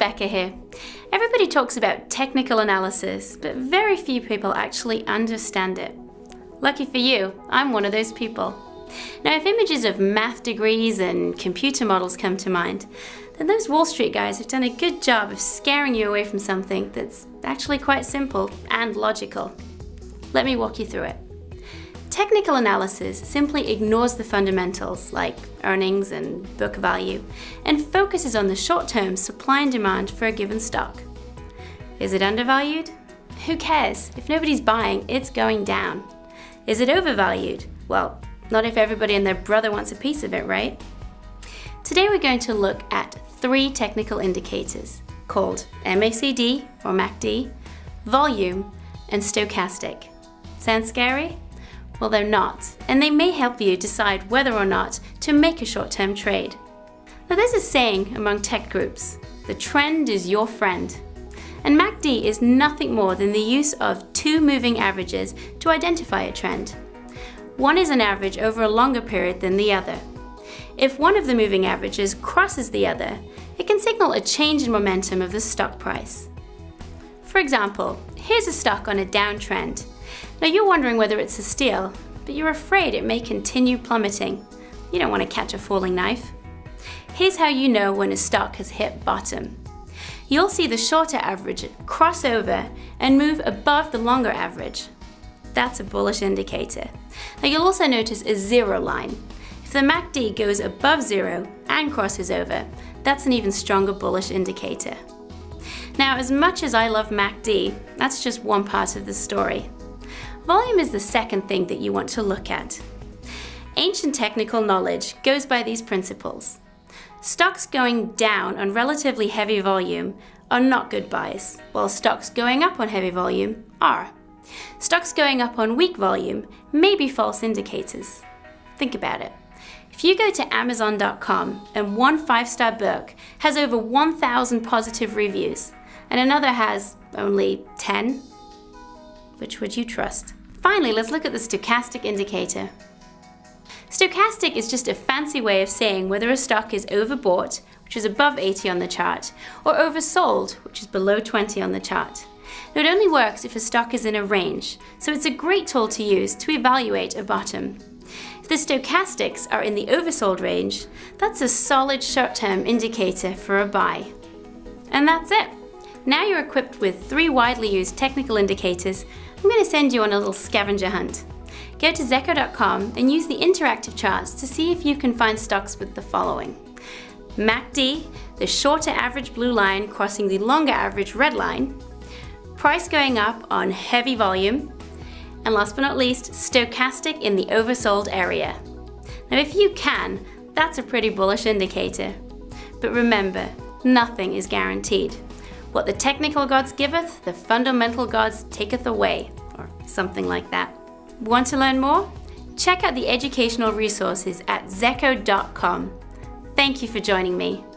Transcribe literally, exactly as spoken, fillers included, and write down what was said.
Rebecca here. Everybody talks about technical analysis, but very few people actually understand it. Lucky for you, I'm one of those people. Now, if images of math degrees and computer models come to mind, then those Wall Street guys have done a good job of scaring you away from something that's actually quite simple and logical. Let me walk you through it. Technical analysis simply ignores the fundamentals like earnings and book value and focuses on the short-term supply and demand for a given stock. Is it undervalued? Who cares? If nobody's buying, it's going down. Is it overvalued? Well, not if everybody and their brother wants a piece of it, right? Today we're going to look at three technical indicators called M A C D or M A C D, volume, and stochastic. Sounds scary? Well, they're not, and they may help you decide whether or not to make a short-term trade. Now, there's a saying among tech groups, the trend is your friend. And M A C D is nothing more than the use of two moving averages to identify a trend. One is an average over a longer period than the other. If one of the moving averages crosses the other, it can signal a change in momentum of the stock price. For example, here's a stock on a downtrend. Now, you're wondering whether it's a steal, but you're afraid it may continue plummeting. You don't want to catch a falling knife. Here's how you know when a stock has hit bottom. You'll see the shorter average cross over and move above the longer average. That's a bullish indicator. Now, you'll also notice a zero line. If the M A C D goes above zero and crosses over, that's an even stronger bullish indicator. Now, as much as I love M A C D, that's just one part of the story. Volume is the second thing that you want to look at. Ancient technical knowledge goes by these principles. Stocks going down on relatively heavy volume are not good buys, while stocks going up on heavy volume are. Stocks going up on weak volume may be false indicators. Think about it. If you go to Amazon dot com and one five-star book has over one thousand positive reviews and another has only ten, which would you trust? Finally, let's look at the stochastic indicator. Stochastic is just a fancy way of saying whether a stock is overbought, which is above eighty on the chart, or oversold, which is below twenty on the chart. Now, it only works if a stock is in a range, so it's a great tool to use to evaluate a bottom. If the stochastics are in the oversold range, that's a solid short-term indicator for a buy. And that's it. Now you're equipped with three widely used technical indicators. I'm going to send you on a little scavenger hunt. Go to Zecco dot com and use the interactive charts to see if you can find stocks with the following. M A C D, the shorter average blue line crossing the longer average red line. Price going up on heavy volume. And last but not least, stochastic in the oversold area. Now, if you can, that's a pretty bullish indicator. But remember, nothing is guaranteed. What the technical gods giveth, the fundamental gods taketh away, or something like that. Want to learn more? Check out the educational resources at Zecco dot com. Thank you for joining me.